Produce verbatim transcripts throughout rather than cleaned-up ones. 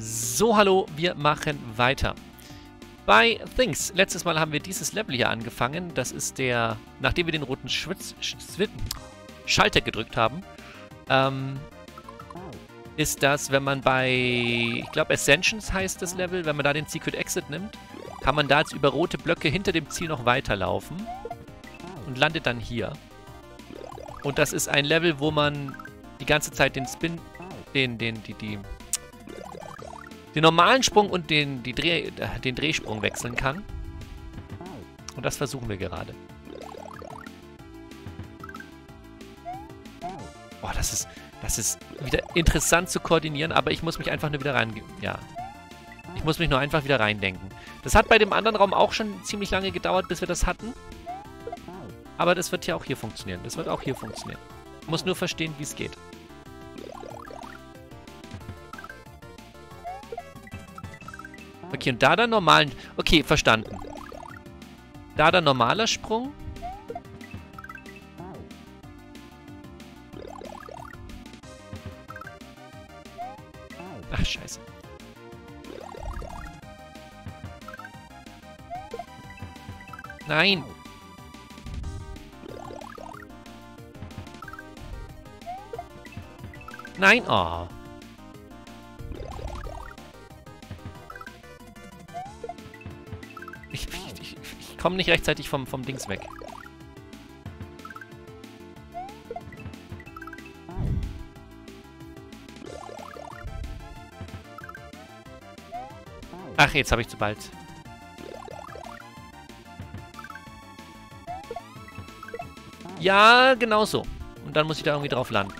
So, hallo, wir machen weiter. Bei Things. Letztes Mal haben wir dieses Level hier angefangen. Das ist der, nachdem wir den roten Schwitz, Schwitz, Schalter gedrückt haben, ähm, ist das, wenn man bei, ich glaube Ascensions heißt das Level, wenn man da den Secret Exit nimmt, kann man da jetzt über rote Blöcke hinter dem Ziel noch weiterlaufen und landet dann hier. Und das ist ein Level, wo man die ganze Zeit den Spin, den, den, die, die, den normalen Sprung und den, die Dreh, den Drehsprung wechseln kann. Und das versuchen wir gerade. Boah, das ist, das ist wieder interessant zu koordinieren, aber ich muss mich einfach nur wieder rein, ja. Ich muss mich nur einfach wieder reindenken. Das hat bei dem anderen Raum auch schon ziemlich lange gedauert, bis wir das hatten. Aber das wird ja auch hier funktionieren. Das wird auch hier funktionieren. Ich muss nur verstehen, wie es geht. Okay, und da dann normalen... Okay, verstanden. Da dann normaler Sprung. Ach, scheiße. Nein! Nein! Oh! Ich, ich, ich komme nicht rechtzeitig vom, vom Dings weg. Ach, jetzt habe ich zu bald... Ja, genau so. Und dann muss ich da irgendwie drauf landen.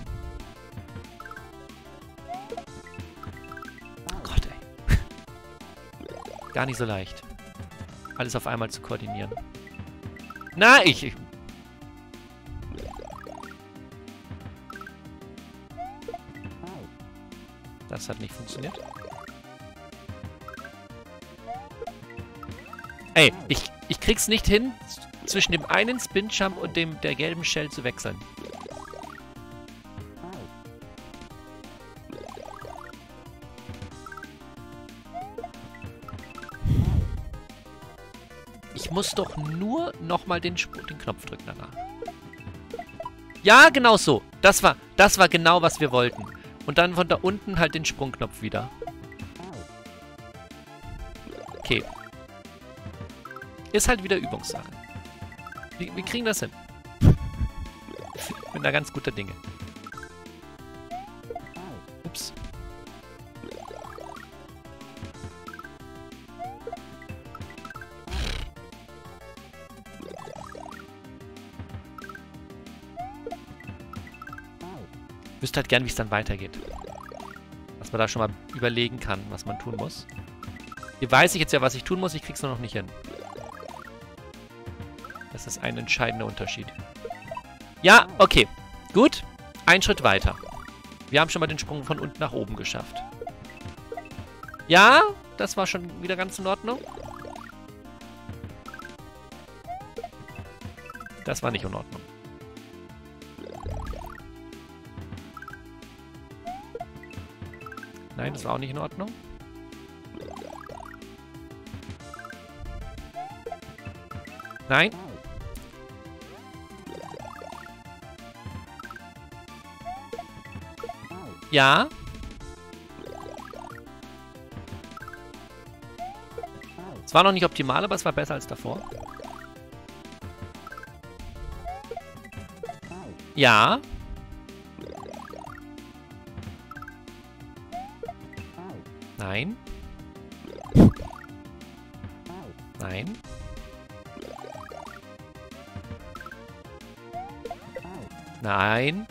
Oh Gott, ey. Gar nicht so leicht. Alles auf einmal zu koordinieren. Na, ich... ich. Das hat nicht funktioniert. Ey, ich, ich krieg's nicht hin... zwischen dem einen Spin-Jump und dem der gelben Shell zu wechseln. Ich muss doch nur nochmal den, den Knopf drücken danach. Ja, genau so. Das war, das war genau, was wir wollten. Und dann von da unten halt den Sprungknopf wieder. Okay. Ist halt wieder Übungssache. Wir, wir kriegen das hin. Ich bin da ganz guter Dinge. Ups. Ich wüsste halt gern, wie es dann weitergeht. Dass man da schon mal überlegen kann, was man tun muss. Hier weiß ich jetzt ja, was ich tun muss. Ich krieg's nur noch nicht hin. Das ist ein entscheidender Unterschied. Ja, okay. Gut. Ein Schritt weiter. Wir haben schon mal den Sprung von unten nach oben geschafft. Ja, das war schon wieder ganz in Ordnung. Das war nicht in Ordnung. Nein, das war auch nicht in Ordnung. Nein. Ja. Es war noch nicht optimal, aber es war besser als davor. Ja. Nein. Nein. Nein.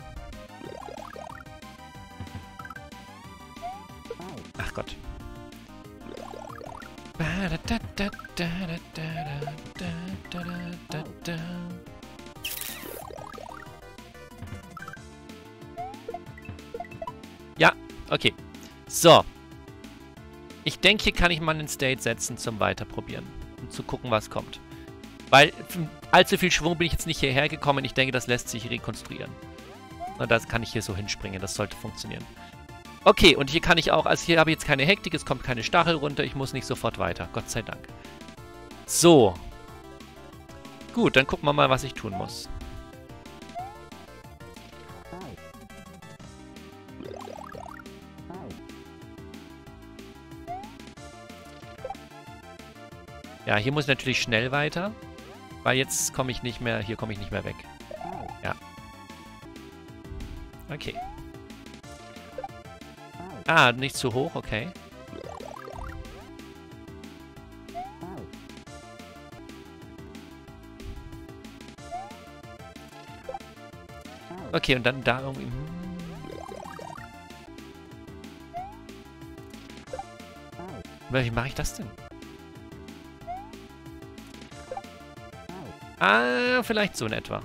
Ach Gott. Ja, okay. So. Ich denke, hier kann ich mal einen State setzen zum Weiterprobieren. Um zu gucken, was kommt. Weil allzu viel Schwung bin ich jetzt nicht hierher gekommen. Ich denke, das lässt sich rekonstruieren. Und das kann ich hier so hinspringen. Das sollte funktionieren. Okay, und hier kann ich auch, also hier habe ich jetzt keine Hektik, es kommt keine Stachel runter, ich muss nicht sofort weiter, Gott sei Dank. So. Gut, dann gucken wir mal, was ich tun muss. Ja, hier muss ich natürlich schnell weiter, weil jetzt komme ich nicht mehr, hier komme ich nicht mehr weg. Ja. Okay. Ah, nicht zu hoch, okay. Okay, und dann da irgendwie... Wie mache ich das denn? Ah, vielleicht so in etwa.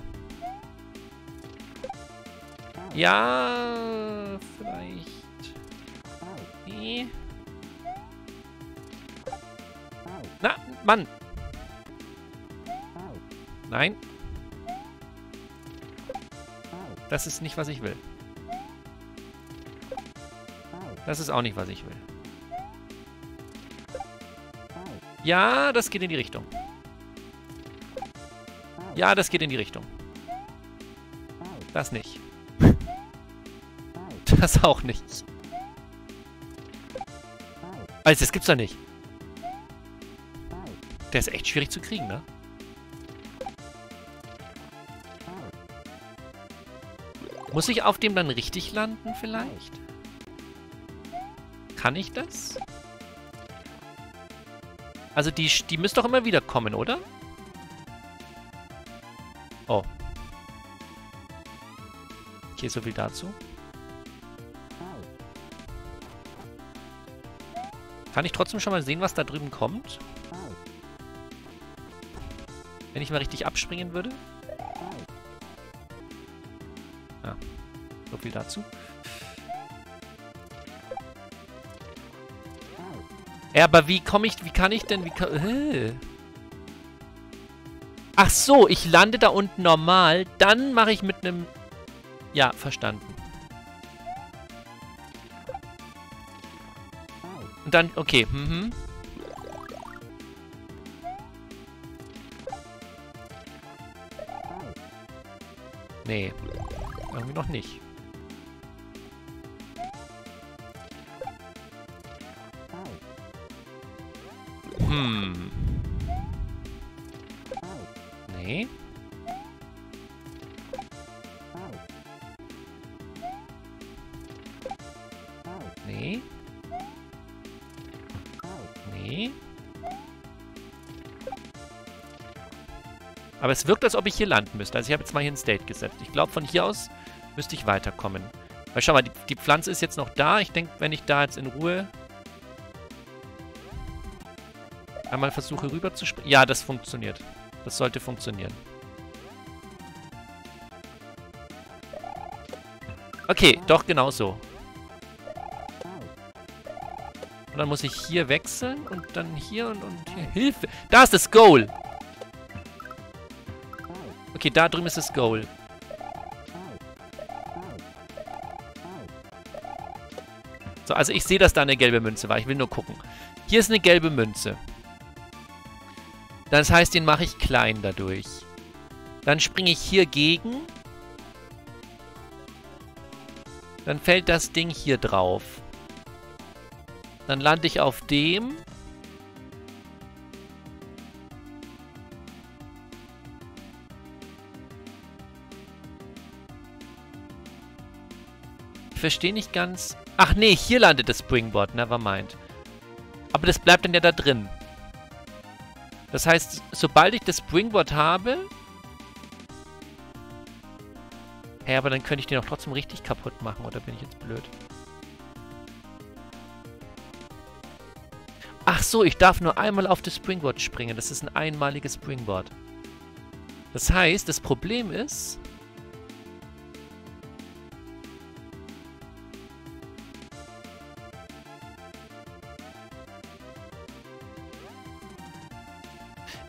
Ja, vielleicht. Nee. Na, Mann! Nein. Das ist nicht, was ich will. Das ist auch nicht, was ich will. Ja, das geht in die Richtung. Ja, das geht in die Richtung. Das nicht. Das auch nicht. Also, das gibt's doch nicht. Der ist echt schwierig zu kriegen, ne? Muss ich auf dem dann richtig landen, vielleicht? Kann ich das? Also, die, die müssen doch immer wieder kommen, oder? Oh. Okay, so viel dazu. Kann ich trotzdem schon mal sehen, was da drüben kommt? Wenn ich mal richtig abspringen würde? Ah, so viel dazu. Ja, aber wie komme ich, wie kann ich denn, wie kann... Ach so, ich lande da unten normal, dann mache ich mit einem... Ja, verstanden. Und dann, okay, mhm. Nee, irgendwie noch nicht. Hm. Nee. Nee. Nee. Aber es wirkt, als ob ich hier landen müsste. Also ich habe jetzt mal hier ein State gesetzt. Ich glaube, von hier aus müsste ich weiterkommen. Weil schau mal, die, die Pflanze ist jetzt noch da. Ich denke, wenn ich da jetzt in Ruhe... einmal versuche, rüber zu springen. Ja, das funktioniert. Das sollte funktionieren. Okay, doch genau so. Und dann muss ich hier wechseln und dann hier und, und hier. Hilfe! Da ist das Goal! Okay, da drüben ist das Goal. So, also ich sehe, dass da eine gelbe Münze war. Ich will nur gucken. Hier ist eine gelbe Münze. Das heißt, den mache ich klein dadurch. Dann springe ich hier gegen. Dann fällt das Ding hier drauf. Dann lande ich auf dem. Ich verstehe nicht ganz. Ach nee, hier landet das Springboard. Nevermind. Aber das bleibt dann ja da drin. Das heißt, sobald ich das Springboard habe... Hä, aber dann könnte ich den auch trotzdem richtig kaputt machen, oder bin ich jetzt blöd? Ach so, ich darf nur einmal auf das Springboard springen. Das ist ein einmaliges Springboard. Das heißt, das Problem ist...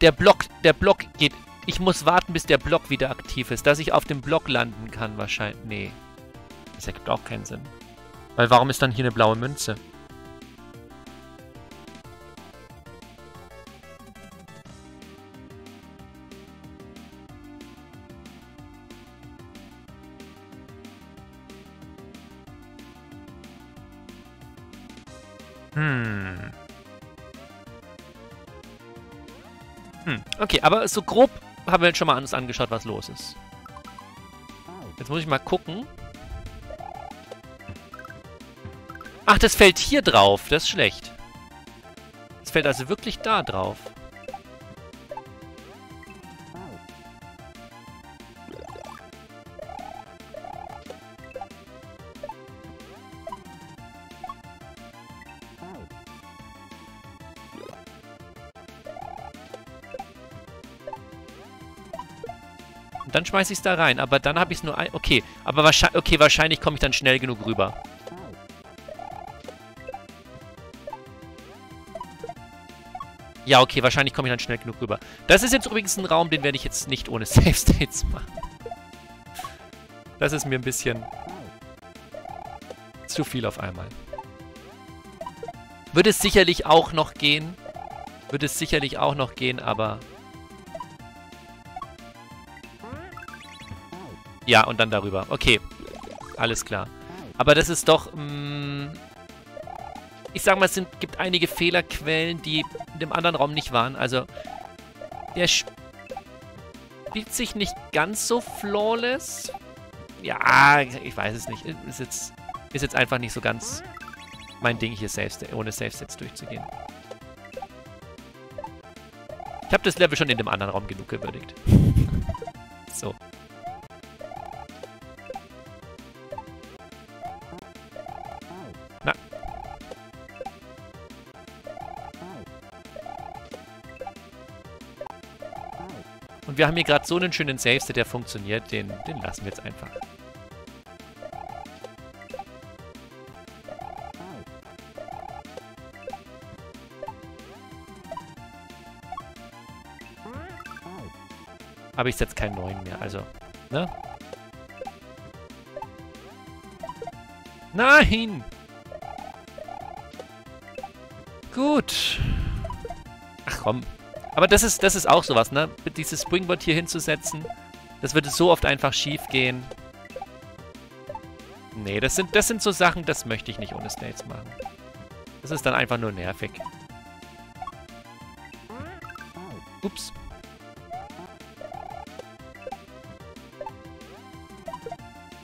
Der Block, der Block geht... Ich muss warten, bis der Block wieder aktiv ist, dass ich auf dem Block landen kann wahrscheinlich. Nee. Das ergibt auch keinen Sinn. Weil warum ist dann hier eine blaue Münze? Hm. Hm, okay, aber so grob haben wir jetzt schon mal uns angeschaut, was los ist. Jetzt muss ich mal gucken. Ach, das fällt hier drauf. Das ist schlecht. Das fällt also wirklich da drauf. Und dann schmeiße ich es da rein. Aber dann habe ich es nur ein... Okay, aber wahrscheinlich, okay, wahrscheinlich komme ich dann schnell genug rüber. Ja, okay, wahrscheinlich komme ich dann schnell genug rüber. Das ist jetzt übrigens ein Raum, den werde ich jetzt nicht ohne Safe States machen. Das ist mir ein bisschen zu viel auf einmal. Würde es sicherlich auch noch gehen. Würde es sicherlich auch noch gehen, aber... Ja, und dann darüber. Okay, alles klar. Aber das ist doch... Mh, ich sag mal, es sind, gibt einige Fehlerquellen, die in dem anderen Raum nicht waren. Also, der spielt sich nicht ganz so flawless. Ja, ich weiß es nicht. Ist jetzt, ist jetzt einfach nicht so ganz mein Ding, hier safe, ohne Safe-Sets durchzugehen. Ich habe das Level schon in dem anderen Raum genug gewürdigt. So. Wir haben hier gerade so einen schönen Save-State, der funktioniert. Den, den lassen wir jetzt einfach. Aber ich setze keinen neuen mehr, also. Ne? Nein! Gut. Ach komm. Aber das ist, das ist auch sowas, ne? Dieses Springboard hier hinzusetzen, das würde so oft einfach schief gehen. Nee, das sind, das sind so Sachen, das möchte ich nicht ohne States machen. Das ist dann einfach nur nervig. Ups.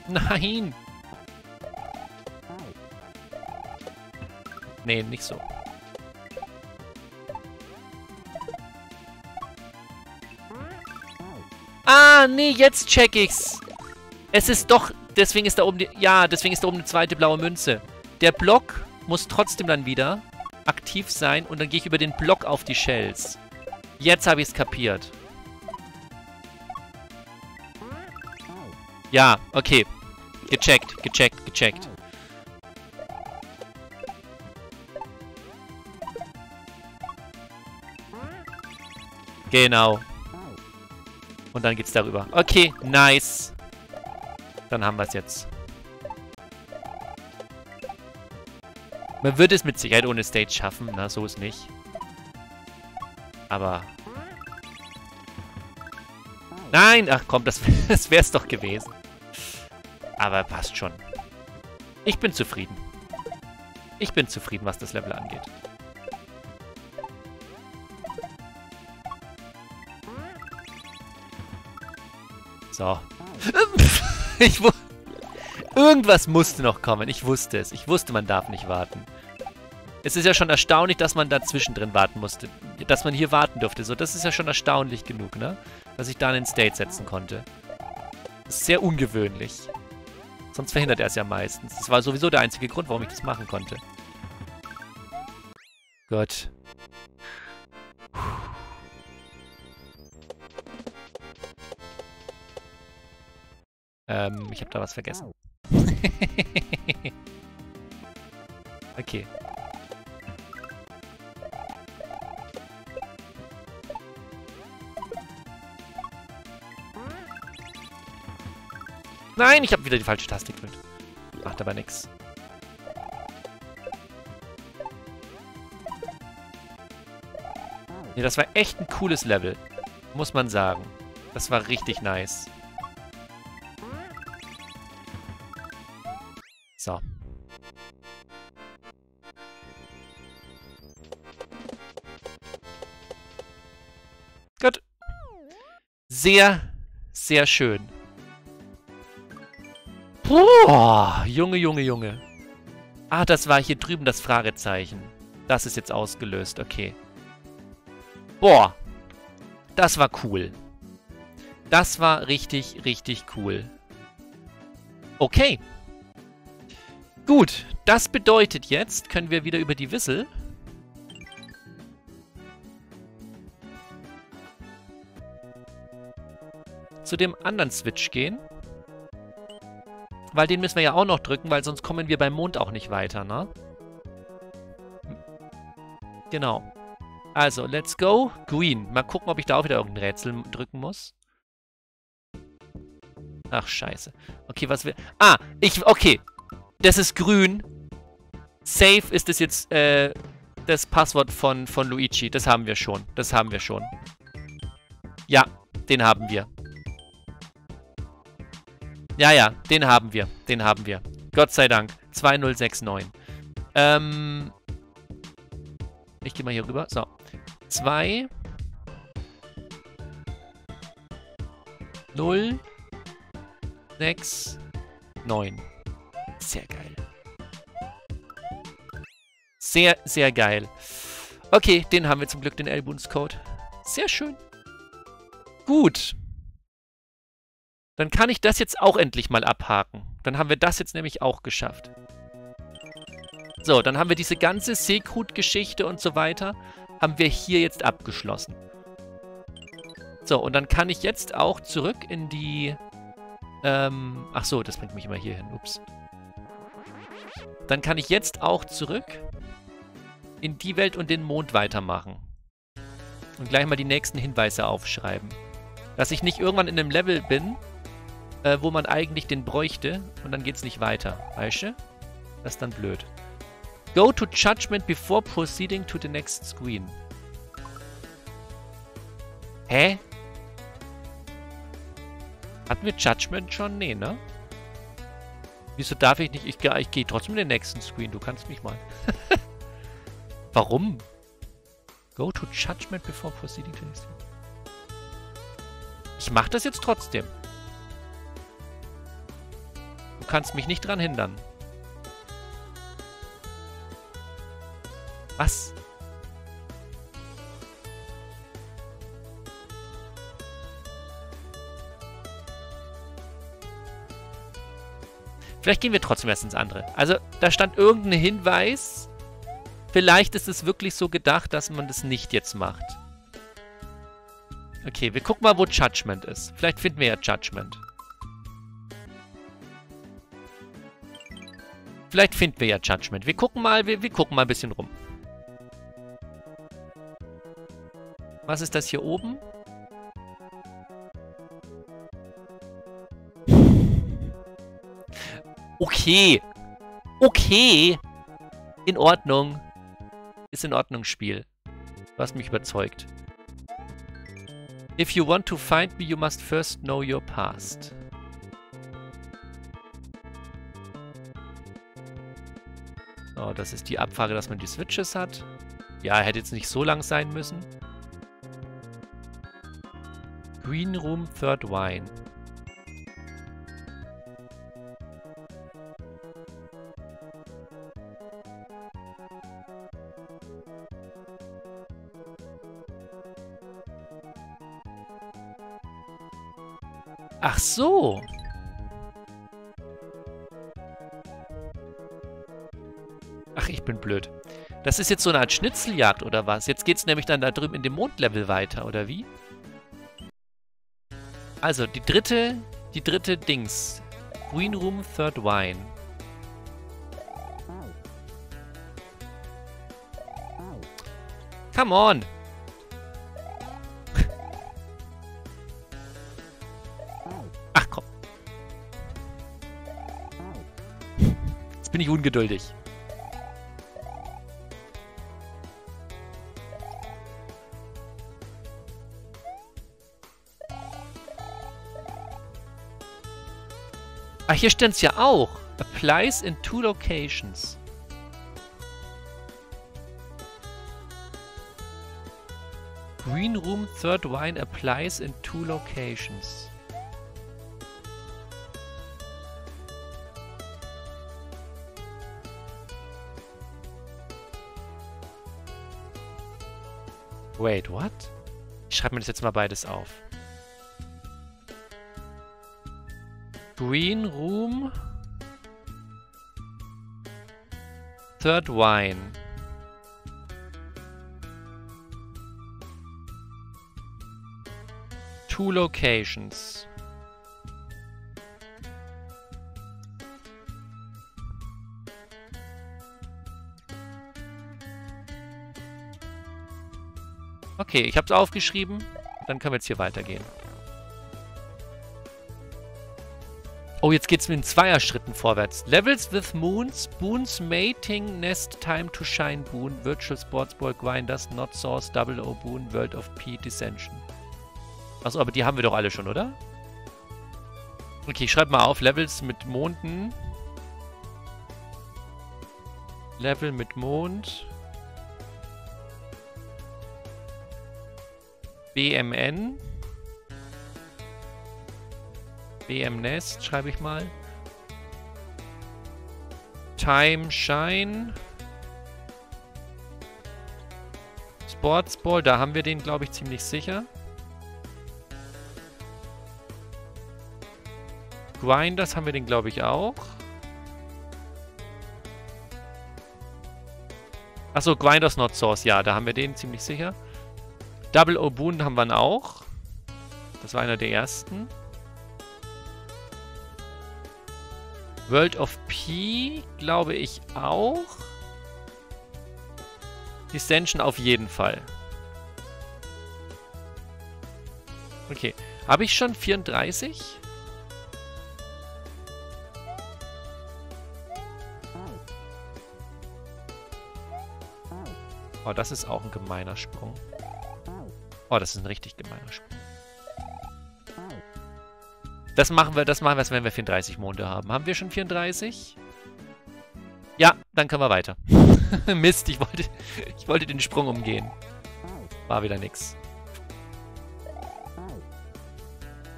Nein! Nee, nicht so. Ah, nee, jetzt check ich's. Es ist doch... Deswegen ist da oben... Die, ja, deswegen ist da oben eine zweite blaue Münze. Der Block muss trotzdem dann wieder aktiv sein. Und dann gehe ich über den Block auf die Shells. Jetzt habe ich es kapiert. Ja, okay. Gecheckt, gecheckt, gecheckt. Genau. Und dann geht's darüber. Okay, nice. Dann haben wir es jetzt. Man wird es mit Sicherheit ohne Stage schaffen. Na, so ist nicht. Aber... Nein! Ach komm, das, das wär's doch gewesen. Aber passt schon. Ich bin zufrieden. Ich bin zufrieden, was das Level angeht. So. Ich wusste... Irgendwas musste noch kommen. Ich wusste es. Ich wusste, man darf nicht warten. Es ist ja schon erstaunlich, dass man dazwischen drin warten musste. Dass man hier warten durfte. So, das ist ja schon erstaunlich genug, ne? Dass ich da einen State setzen konnte. Das ist sehr ungewöhnlich. Sonst verhindert er es ja meistens. Das war sowieso der einzige Grund, warum ich das machen konnte. Gott. Ähm, ich habe da was vergessen. Okay. Nein, ich habe wieder die falsche Taste gedrückt. Macht aber nichts. Nee, das war echt ein cooles Level. Muss man sagen. Das war richtig nice. So. Gut. Sehr, sehr schön. Boah, Junge, Junge, Junge. Ah, das war hier drüben das Fragezeichen. Das ist jetzt ausgelöst, okay. Boah. Das war cool. Das war richtig, richtig cool. Okay. Gut, das bedeutet jetzt, können wir wieder über die Whistle. Zu dem anderen Switch gehen. Weil den müssen wir ja auch noch drücken, weil sonst kommen wir beim Mond auch nicht weiter, ne? Genau. Also, let's go. Green. Mal gucken, ob ich da auch wieder irgendein Rätsel drücken muss. Ach, scheiße. Okay, was will... Ah, ich... Okay. Das ist grün. Safe ist es jetzt, äh, das Passwort von, von Luigi. Das haben wir schon. Das haben wir schon. Ja, den haben wir. Ja, ja, den haben wir. Den haben wir. Gott sei Dank. zwei null sechs neun. Ähm... Ich gehe mal hier rüber. So. zwei null sechs neun. Sehr geil. Sehr, sehr geil. Okay, den haben wir zum Glück, den L-Boons-Code. Sehr schön. Gut. Dann kann ich das jetzt auch endlich mal abhaken. Dann haben wir das jetzt nämlich auch geschafft. So, dann haben wir diese ganze Secret-Geschichte und so weiter, haben wir hier jetzt abgeschlossen. So, und dann kann ich jetzt auch zurück in die... Ähm, ach so, das bringt mich immer hier hin, ups. Dann kann ich jetzt auch zurück in die Welt und den Mond weitermachen. Und gleich mal die nächsten Hinweise aufschreiben. Dass ich nicht irgendwann in einem Level bin, äh, wo man eigentlich den bräuchte und dann geht's nicht weiter, weißt du? Das ist dann blöd. Go to judgment before proceeding to the next screen. Hä? Hatten wir Judgment schon? Nee, ne? Wieso darf ich nicht? Ich, ich gehe trotzdem in den nächsten Screen. Du kannst mich mal. Warum? Go to judgment before proceeding to the next screen. Ich mach das jetzt trotzdem. Du kannst mich nicht dran hindern. Was? Vielleicht gehen wir trotzdem erst ins andere. Also, da stand irgendein Hinweis. Vielleicht ist es wirklich so gedacht, dass man das nicht jetzt macht. Okay, wir gucken mal, wo Judgment ist. Vielleicht finden wir ja Judgment. Vielleicht finden wir ja Judgment. Wir gucken mal, wir, wir gucken mal ein bisschen rum. Was ist das hier oben? Okay. Okay. In Ordnung. Ist in Ordnung, Spiel. Du hast mich überzeugt. If you want to find me, you must first know your past. Oh, das ist die Abfrage, dass man die Switches hat. Ja, hätte jetzt nicht so lang sein müssen. Green Room, Third Wine. Ach so. Ach, ich bin blöd. Das ist jetzt so eine Art Schnitzeljagd oder was? Jetzt geht's nämlich dann da drüben in dem Mondlevel weiter, oder wie? Also, die dritte, die dritte Dings. Green Room, Third Wine. Come on! Ach komm. Jetzt bin ich ungeduldig. Ah, hier stand es ja auch. Applies in two locations. Green Room Third Wine applies in two locations. Wait, what? Ich schreibe mir das jetzt mal beides auf. Green Room Third Wine. Two locations. Okay, ich habe es aufgeschrieben. Dann können wir jetzt hier weitergehen. Oh, jetzt geht's mit den Zweierschritten vorwärts. Levels with Moons, Boo's Mating Nest, Time to Shine Boon, Virtual Sports Boy, Grinders, Not Source, Double O Boon, World of P, Descension. Achso, aber die haben wir doch alle schon, oder? Okay, ich schreibe mal auf. Levels mit Monden. Level mit Mond. B M N. B M Nest schreibe ich mal. Time Shine. Sportsball, da haben wir den, glaube ich, ziemlich sicher. Grinders haben wir den, glaube ich, auch. Achso, Grinders Not Source. Ja, da haben wir den ziemlich sicher. Double O Boon haben wir ihn auch. Das war einer der ersten. World of P, glaube ich, auch. Descension auf jeden Fall. Okay. Habe ich schon vierunddreißig? Oh, das ist auch ein gemeiner Sprung. Oh, das ist ein richtig gemeiner Sprung. Das machen wir, das machen wir erst, wenn wir vierunddreißig Monde haben. Haben wir schon vierunddreißig? Ja, dann können wir weiter. Mist, ich wollte, ich wollte den Sprung umgehen. War wieder nix.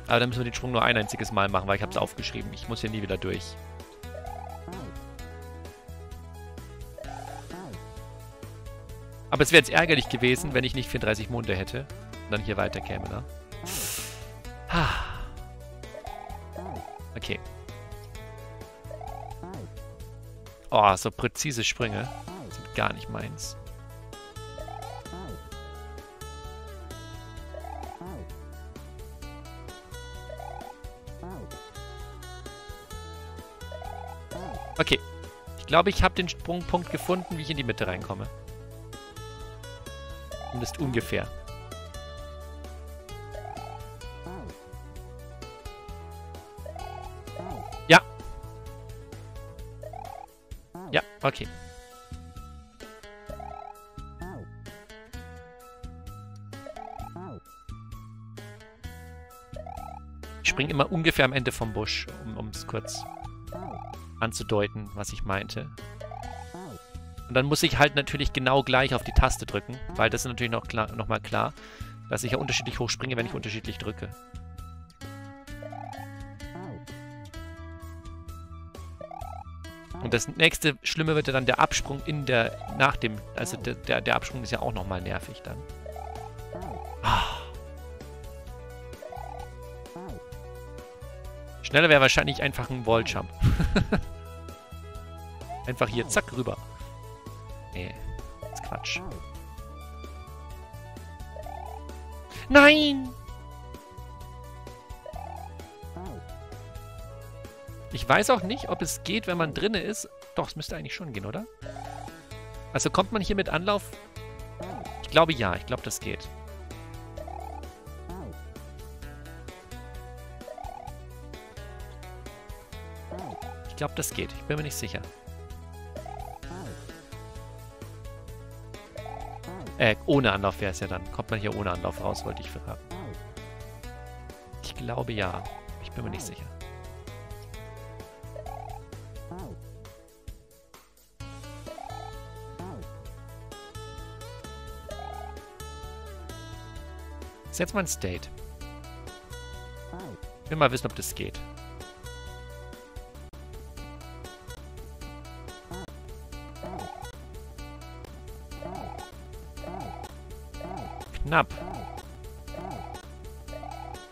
Aber dann müssen wir den Sprung nur ein einziges Mal machen, weil ich habe es aufgeschrieben. Ich muss hier nie wieder durch. Aber es wäre jetzt ärgerlich gewesen, wenn ich nicht vierunddreißig Monde hätte und dann hier weiterkäme, ne? Okay. Oh, so präzise Sprünge. Das ist gar nicht meins. Okay. Ich glaube, ich habe den Sprungpunkt gefunden, wie ich in die Mitte reinkomme. Zumindest ungefähr. Ja. Ja, okay. Ich springe immer ungefähr am Ende vom Busch, um es kurz anzudeuten, was ich meinte. Und dann muss ich halt natürlich genau gleich auf die Taste drücken, weil das ist natürlich noch klar, noch mal klar, dass ich ja unterschiedlich hochspringe, wenn ich unterschiedlich drücke. Und das nächste Schlimme wird ja dann der Absprung in der, nach dem, also der, der, der Absprung ist ja auch nochmal nervig dann. Ah. Schneller wäre wahrscheinlich einfach ein Walljump. Einfach hier, zack, rüber. Nee, das ist Quatsch. Nein! Ich weiß auch nicht, ob es geht, wenn man drinne ist. Doch, es müsste eigentlich schon gehen, oder? Also kommt man hier mit Anlauf? Ich glaube ja, ich glaube, das geht. Ich glaube, das geht. Ich bin mir nicht sicher. Äh, ohne Anlauf wäre es ja dann. Kommt man hier ohne Anlauf raus, wollte ich verraten. Ich glaube ja. Ich bin mir nicht sicher. Das ist jetzt mein State. Ich will mal wissen, ob das geht. Knapp.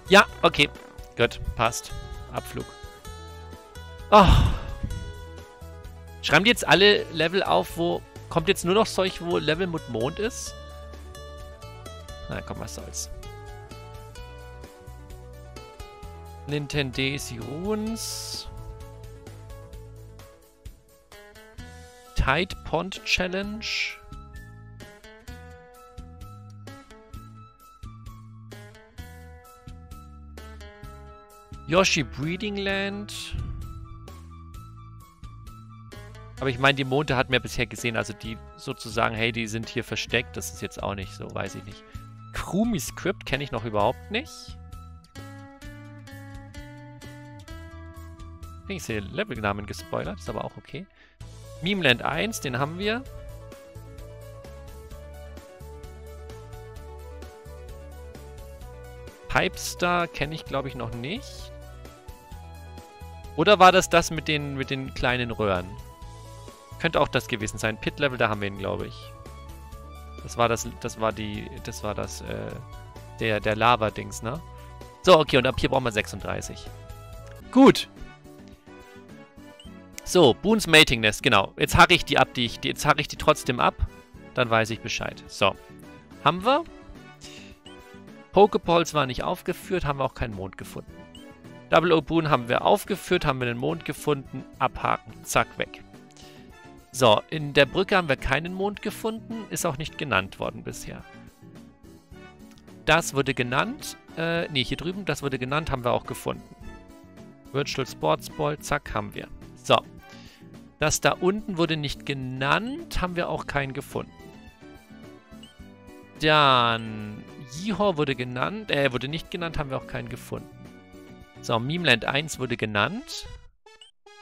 Ja, okay. Gut, passt. Abflug. Oh. Schreiben die jetzt alle Level auf, wo... Kommt jetzt nur noch solch, wo Level mit Mond ist? Na komm, was soll's. Nintendesi Ruins. Tide Pond Challenge. Yoshi Breeding Land. Aber ich meine, die Monde hat man ja bisher gesehen. Also die sozusagen, hey, die sind hier versteckt. Das ist jetzt auch nicht so, weiß ich nicht. Kubi's Crypt kenne ich noch überhaupt nicht. Ich denke, ich sehe Levelnamen gespoilert. Ist aber auch okay. Memeland eins, den haben wir. Pipestar kenne ich, glaube ich, noch nicht. Oder war das das mit den, mit den kleinen Röhren? Könnte auch das gewesen sein. Pit-Level, da haben wir ihn, glaube ich. Das war das, das war die, das war das, äh, der, der Lava-Dings, ne? So, okay, und ab hier brauchen wir sechsunddreißig. Gut. So, Boo's Mating Nest, genau. Jetzt hacke ich die ab, die ich, die, jetzt hacke ich die trotzdem ab. Dann weiß ich Bescheid. So. Haben wir. Pokeballs war nicht aufgeführt, haben wir auch keinen Mond gefunden. Double O Boon haben wir aufgeführt, haben wir den Mond gefunden. Abhaken, zack, weg. So, in der Brücke haben wir keinen Mond gefunden. Ist auch nicht genannt worden bisher. Das wurde genannt. Äh, ne, hier drüben. Das wurde genannt, haben wir auch gefunden. Virtual Sports Boy, zack, haben wir. So. Das da unten wurde nicht genannt. Haben wir auch keinen gefunden. Dann... Yeehaw wurde genannt. Äh, wurde nicht genannt. Haben wir auch keinen gefunden. So, Memeland eins wurde genannt.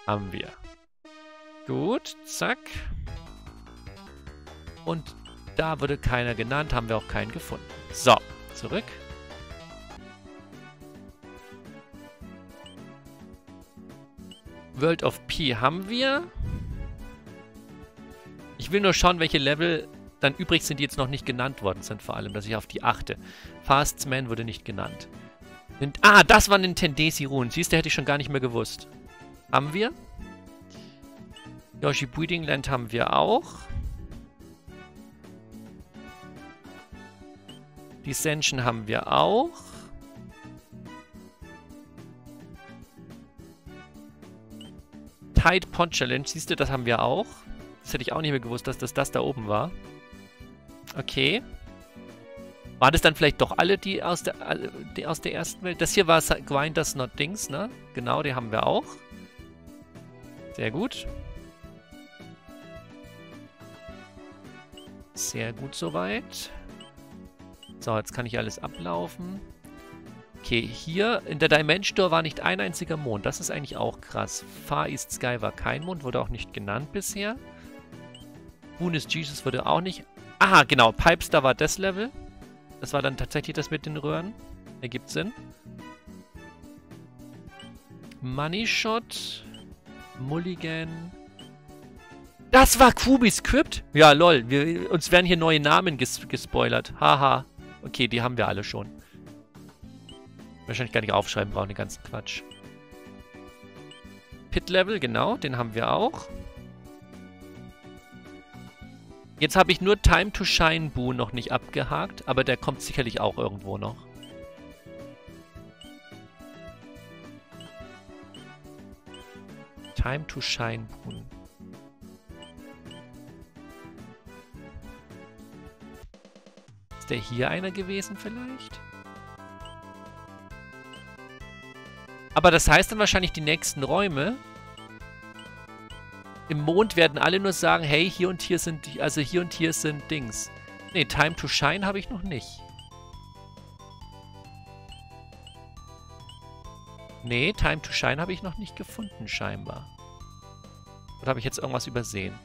Haben wir. Gut, zack. Und da wurde keiner genannt, haben wir auch keinen gefunden. So, zurück. World of P haben wir. Ich will nur schauen, welche Level dann übrig sind, die jetzt noch nicht genannt worden sind, vor allem, dass ich auf die achte. Fast's Man wurde nicht genannt. Und, ah, das war Nintendesi Ruin. Siehst du, hätte ich schon gar nicht mehr gewusst. Haben wir? Yoshi Breeding Land haben wir auch. Descension haben wir auch. Tide Pond Challenge, siehst du, das haben wir auch. Das hätte ich auch nicht mehr gewusst, dass das das da oben war. Okay. Waren das dann vielleicht doch alle, die aus der, die aus der ersten Welt? Das hier war Grinders Not Dings, ne? Genau, die haben wir auch. Sehr gut. Sehr gut soweit. So, jetzt kann ich alles ablaufen. Okay, hier in der Dimension Store war nicht ein einziger Mond. Das ist eigentlich auch krass. Far East Sky war kein Mond, wurde auch nicht genannt bisher. Boon is Jesus wurde auch nicht... Aha, genau, Pipestar war das Level. Das war dann tatsächlich das mit den Röhren. Ergibt Sinn. Money Shot. Mulligan... Das war Kubi's Crypt? Ja, lol. Wir, uns werden hier neue Namen ges gespoilert. Haha. Okay, die haben wir alle schon. Wahrscheinlich gar nicht aufschreiben brauchen, den ganzen Quatsch. Pit-Level, genau. Den haben wir auch. Jetzt habe ich nur Time to Shine Boo noch nicht abgehakt. Aber der kommt sicherlich auch irgendwo noch. Time to Shine Boo. Ist der hier einer gewesen vielleicht? Aber das heißt dann wahrscheinlich die nächsten Räume. Im Mond werden alle nur sagen, hey, hier und hier sind die, also hier und hier sind Dings. Ne, Time to Shine habe ich noch nicht. Ne, Time to Shine habe ich noch nicht gefunden scheinbar. Oder habe ich jetzt irgendwas übersehen?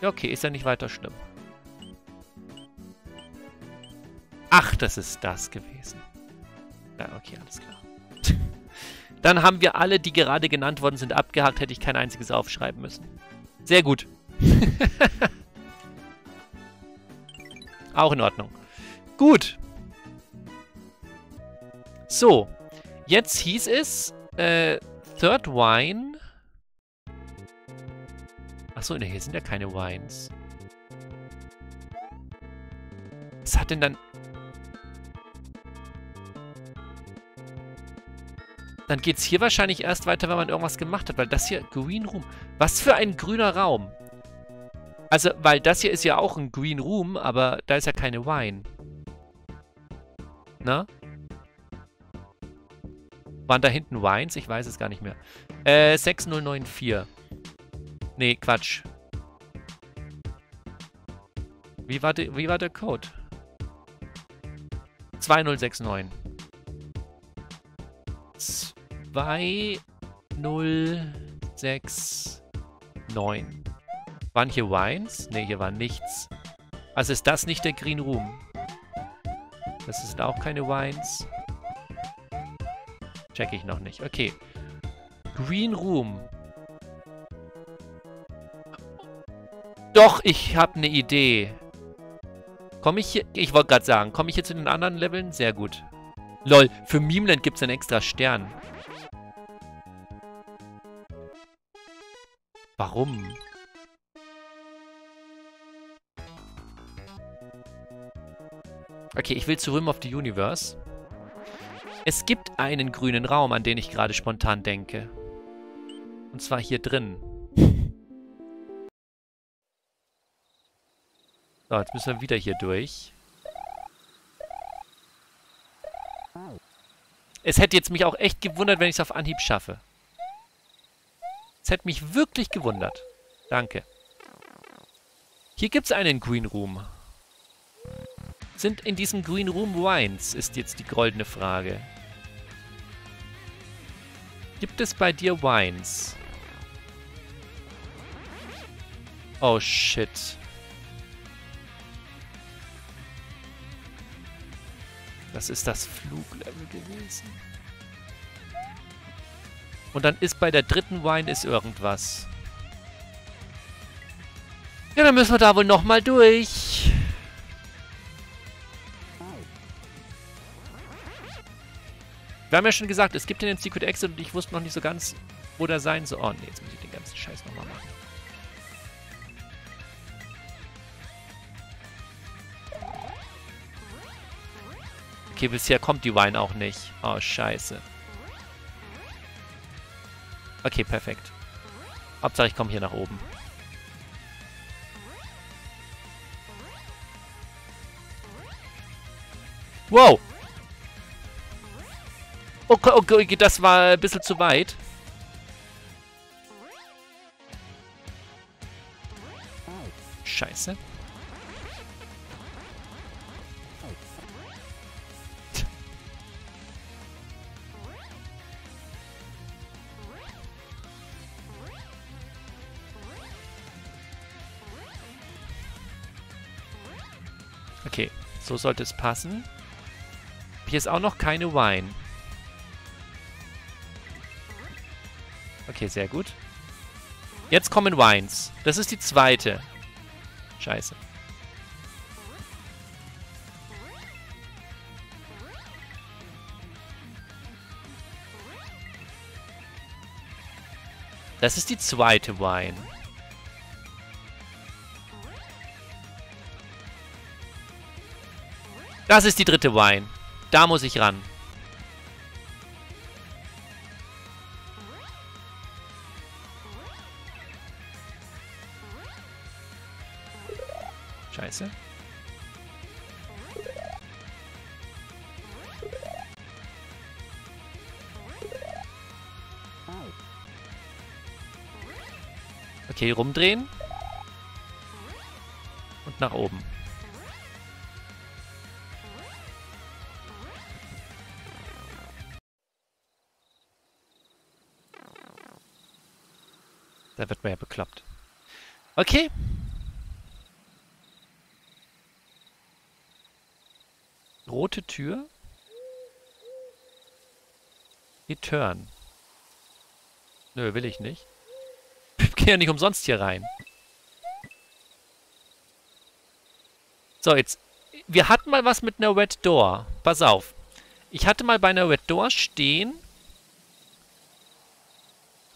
Ja, okay, ist ja nicht weiter schlimm. Ach, das ist das gewesen. Ja, okay, alles klar. Dann haben wir alle, die gerade genannt worden sind, abgehakt. Hätte ich kein einziges aufschreiben müssen. Sehr gut. Auch in Ordnung. Gut. So. Jetzt hieß es, äh, Third Wine. Achso, ne, hier sind ja keine Wines. Was hat denn dann... Dann geht's hier wahrscheinlich erst weiter, wenn man irgendwas gemacht hat. Weil das hier... Green Room. Was für ein grüner Raum. Also, weil das hier ist ja auch ein Green Room, aber da ist ja keine Wine. Na? Waren da hinten Wines? Ich weiß es gar nicht mehr. Äh, sechs null neun vier. Nee, Quatsch. Wie war der, wie war der Code? zwei null sechs neun. zwei null sechs neun. Waren hier Wines? Ne, hier war nichts. Also ist das nicht der Green Room. Das sind auch keine Wines. Check ich noch nicht. Okay. Green Room. Doch, ich habe eine Idee. Komme ich hier... Ich wollte gerade sagen, komme ich hier zu den anderen Leveln? Sehr gut. Lol, für Memeland gibt es einen extra Stern. Warum? Okay, ich will zu Rhyme of the Universe. Es gibt einen grünen Raum, an den ich gerade spontan denke. Und zwar hier drin. So, jetzt müssen wir wieder hier durch. Es hätte jetzt mich auch echt gewundert, wenn ich es auf Anhieb schaffe. Es hätte mich wirklich gewundert. Danke. Hier gibt es einen Green Room. Sind in diesem Green Room Wines, ist jetzt die goldene Frage. Gibt es bei dir Wines? Oh shit. Das ist das Fluglevel gewesen. Und dann ist bei der dritten Wine ist irgendwas. Ja, dann müssen wir da wohl nochmal durch. Wir haben ja schon gesagt, es gibt den Secret Exit und ich wusste noch nicht so ganz, wo der sein soll. Oh ne, jetzt muss ich den ganzen Scheiß nochmal machen. Okay, bisher kommt die Wine auch nicht. Oh, scheiße. Okay, perfekt. Hauptsache, ich komme hier nach oben. Wow! Okay, okay, das war ein bisschen zu weit. Scheiße. Okay, so sollte es passen. Hier ist auch noch keine Wine. Okay, sehr gut. Jetzt kommen Wines. Das ist die zweite. Scheiße. Das ist die zweite Wine. Das ist die dritte Wine. Da muss ich ran. Scheiße. Okay, rumdrehen. Und nach oben. Da wird man ja bekloppt. Okay. rote Tür. Return. Nö, will ich nicht. Ich gehe ja nicht umsonst hier rein. So, jetzt. Wir hatten mal was mit einer Red Door. Pass auf. Ich hatte mal bei einer Red Door stehen.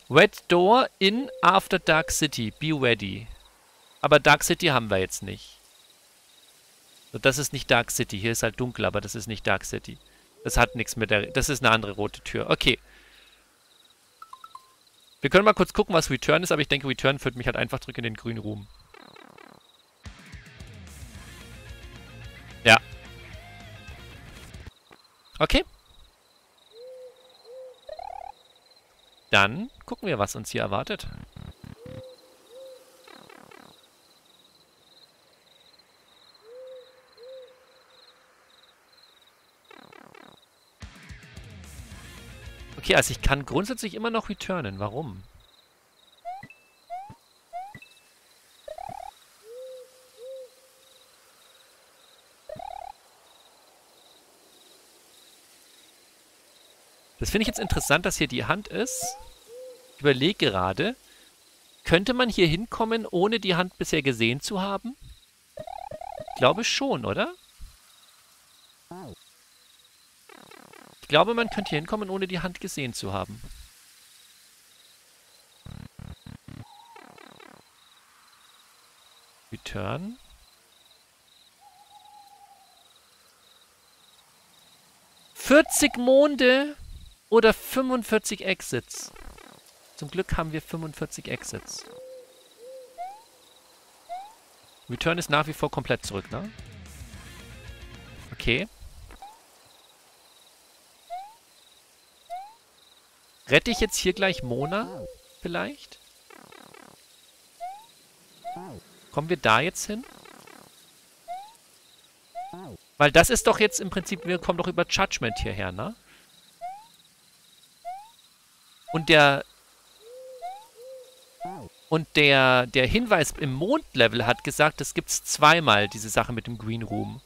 Red Door in After Dark City. Be ready. Aber Dark City haben wir jetzt nicht. So, das ist nicht Dark City. Hier ist halt dunkel, aber das ist nicht Dark City. Das hat nichts mit der... Das ist eine andere rote Tür. Okay. Wir können mal kurz gucken, was Return ist, aber ich denke, Return führt mich halt einfach zurück in den grünen Ruhm. Ja. Okay. Dann gucken wir, was uns hier erwartet. Okay, also ich kann grundsätzlich immer noch returnen. Warum? Das finde ich jetzt interessant, dass hier die Hand ist. Ich überlege gerade, könnte man hier hinkommen, ohne die Hand bisher gesehen zu haben? Ich glaube schon, oder? Ich glaube, man könnte hier hinkommen, ohne die Hand gesehen zu haben. Return. vierzig Monde oder fünfundvierzig Exits. Zum Glück haben wir fünfundvierzig Exits. Return ist nach wie vor komplett zurück, ne? Okay. Rette ich jetzt hier gleich Mona? Vielleicht? Kommen wir da jetzt hin? Weil das ist doch jetzt im Prinzip, wir kommen doch über Judgment hierher, ne? Und der... Und der, der Hinweis im Mondlevel hat gesagt, es gibt zweimal diese Sache mit dem Green Room.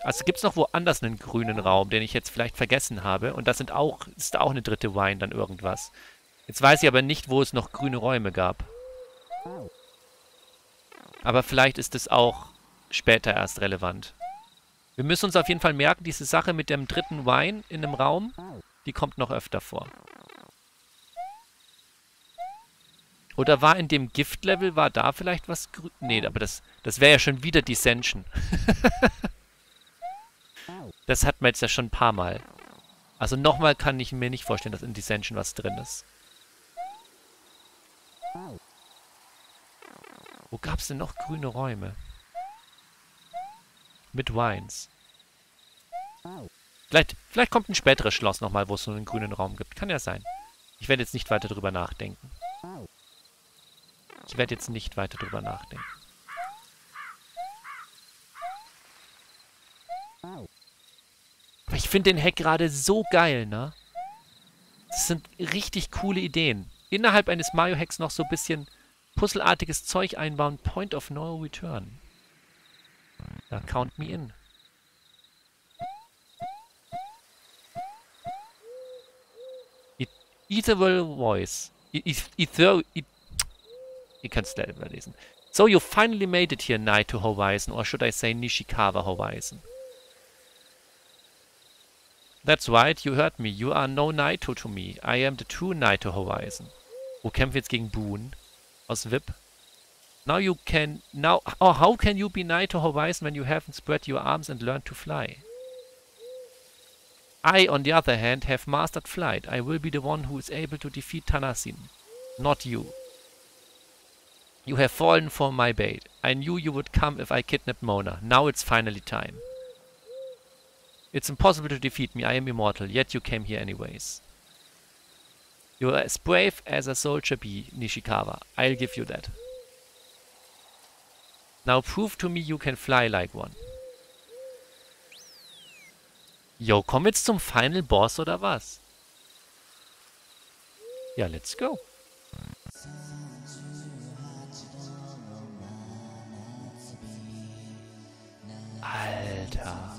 Also gibt es noch woanders einen grünen Raum, den ich jetzt vielleicht vergessen habe. Und das sind auch, ist da auch eine dritte Wine dann irgendwas. Jetzt weiß ich aber nicht, wo es noch grüne Räume gab. Aber vielleicht ist es auch später erst relevant. Wir müssen uns auf jeden Fall merken, diese Sache mit dem dritten Wine in einem Raum, die kommt noch öfter vor. Oder war in dem Giftlevel, war da vielleicht was grün? Nee, aber das, das wäre ja schon wieder Descension. Das hatten wir jetzt ja schon ein paar Mal. Also nochmal kann ich mir nicht vorstellen, dass in Descension was drin ist. Wo gab es denn noch grüne Räume? Mit Wines. Vielleicht, vielleicht kommt ein späteres Schloss nochmal, wo es so einen grünen Raum gibt. Kann ja sein. Ich werde jetzt nicht weiter drüber nachdenken. Ich werde jetzt nicht weiter drüber nachdenken. Ich finde den Hack gerade so geil, ne? Das sind richtig coole Ideen. Innerhalb eines Mario-Hacks noch so ein bisschen puzzelartiges Zeug einbauen. Point of No Return. Da count me in. Ethereal Voice. Ethereal... Ihr könnt es leider überlesen. So, you finally made it here, Nito Horizon. Or should I say Nishikawa Horizon? That's right, you heard me. You are no Nito to me. I am the true Nito Horizon. Wo kämpfen wir jetzt gegen Boon? Aus V I P. Now you can... Now... Oh, how can you be Nito Horizon when you haven't spread your arms and learned to fly? I, on the other hand, have mastered flight. I will be the one who is able to defeat Tanasin. Not you. You have fallen for my bait. I knew you would come if I kidnapped Mona. Now it's finally time. It's impossible to defeat me. I am immortal, yet you came here anyways. You are as brave as a soldier be, Nishikawa. I'll give you that. Now prove to me you can fly like one. Yo, komm jetzt zum Final Boss oder was? Ja, let's go. Alter.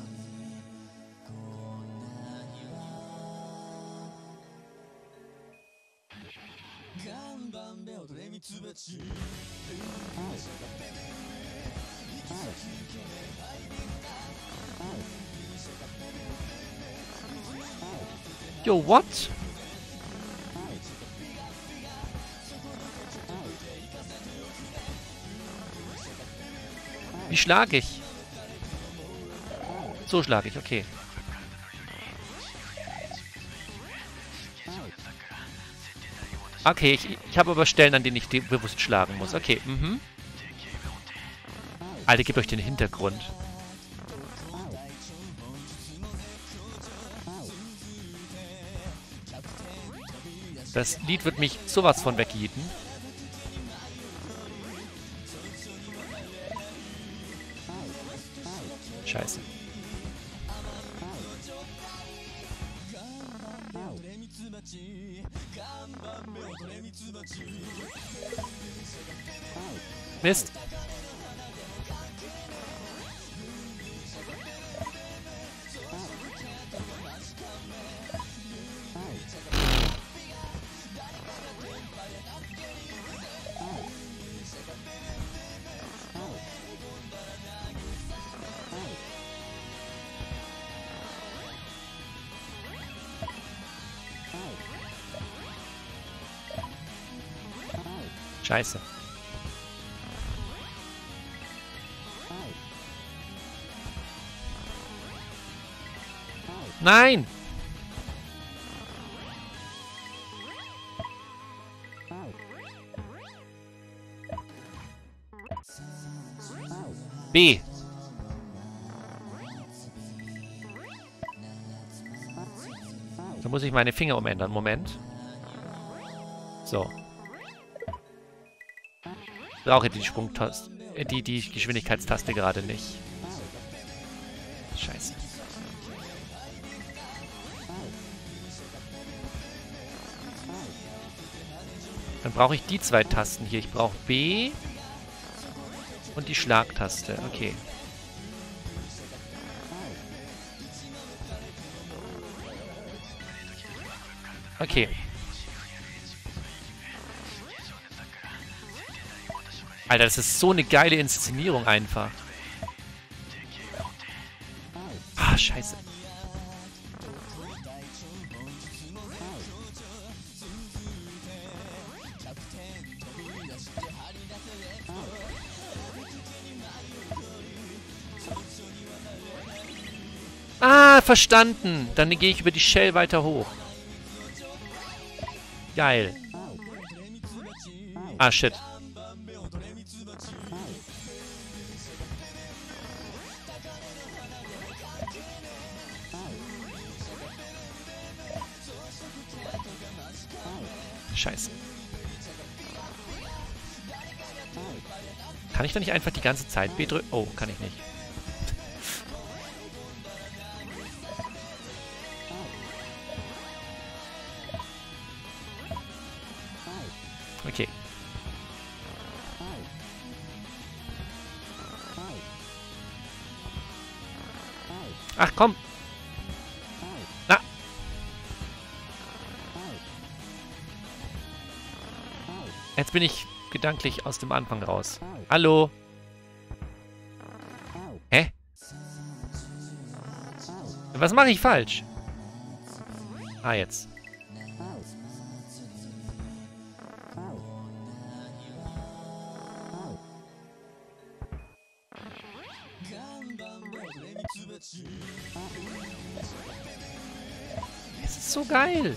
Yo, what? Wie schlage ich? So schlage ich, okay. Okay, ich, ich habe aber Stellen, an denen ich bewusst schlagen muss. Okay, mhm. Alter, gebt euch den Hintergrund. Das Lied wird mich sowas von weghieten. Scheiße. Mist. Scheiße. Nein! B. Da muss ich meine Finger umändern. Moment. So. Brauche die Sprungtaste, die, die Geschwindigkeitstaste gerade nicht. Scheiße. Dann brauche ich die zwei Tasten hier. Ich brauche B und die Schlagtaste. Okay. Okay. Alter, das ist so eine geile Inszenierung einfach. Ah, scheiße. Ah, verstanden. Dann gehe ich über die Shell weiter hoch. Geil. Ah, shit. Scheiße. Kann ich da nicht einfach die ganze Zeit B drücken? Oh, kann ich nicht. Okay. Ach, komm. Na. Jetzt bin ich gedanklich aus dem Anfang raus. Hallo. Hä? Was mache ich falsch? Ah, jetzt. Es ist so geil.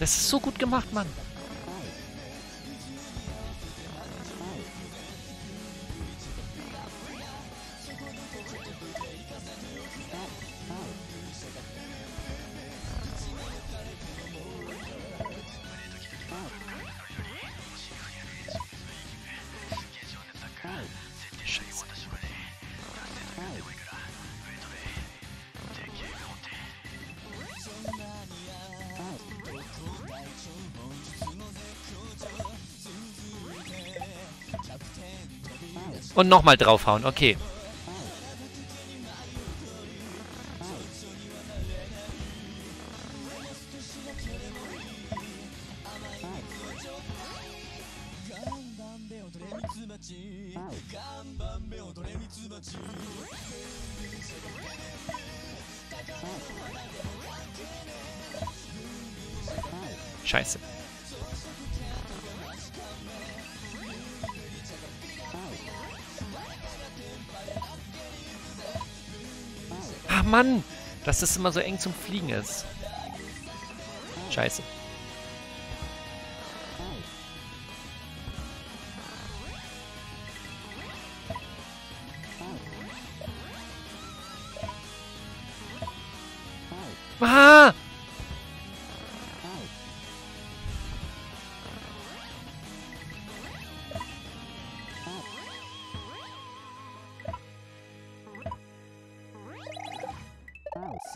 Das ist so gut gemacht, Mann. Und nochmal draufhauen, okay. Scheiße. Ach Mann, dass das immer so eng zum Fliegen ist. Scheiße. Ah!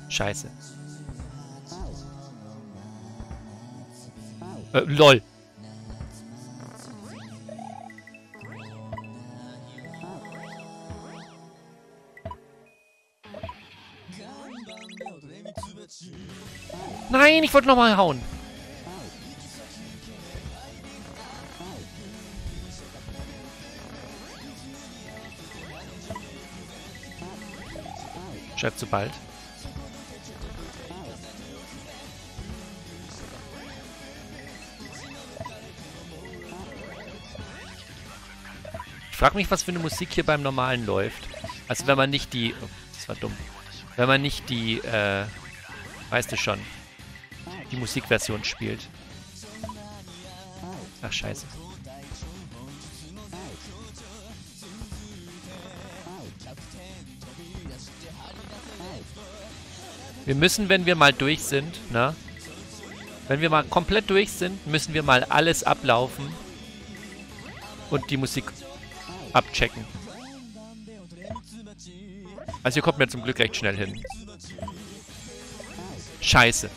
Scheiße. Äh, lol. Nein, ich wollte nochmal hauen. Schreibt zu bald. Ich frage mich, was für eine Musik hier beim Normalen läuft. Also wenn man nicht die... Oh, das war dumm. Wenn man nicht die... Äh, weißt du schon. Die Musikversion spielt. Ach, scheiße. Wir müssen, wenn wir mal durch sind, ne? Wenn wir mal komplett durch sind, müssen wir mal alles ablaufen und die Musik abchecken. Also hier kommt man zum Glück recht schnell hin. Scheiße.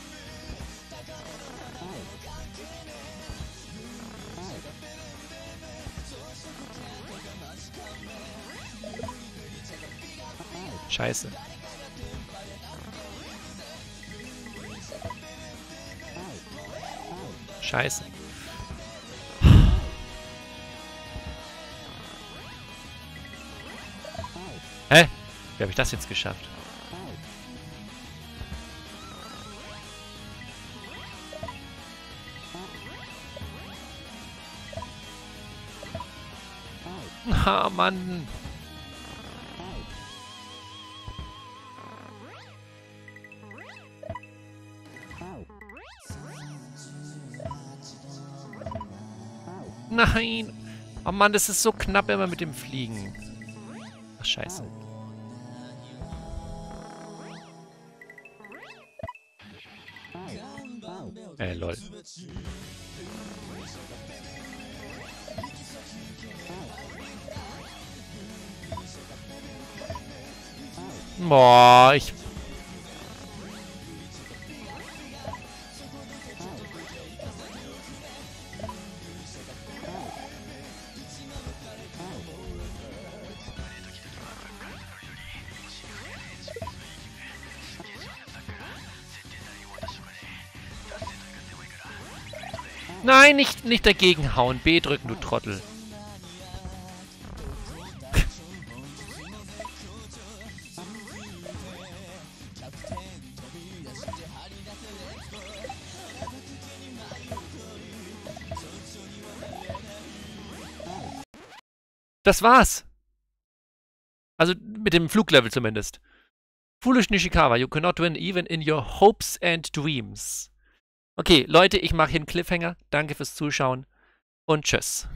Scheiße. Scheiße. Hä? Wie habe ich das jetzt geschafft? Ah, Mann. Nein! Oh Mann, das ist so knapp immer mit dem Fliegen. Ach, scheiße. Äh, lol. Boah, ich... Nein, nicht, nicht dagegen hauen. B drücken, du Trottel. Das war's. Also mit dem Fluglevel zumindest. Foolish Nishikawa, you cannot win even in your hopes and dreams. Okay, Leute, ich mache hier einen Cliffhanger. Danke fürs Zuschauen und tschüss.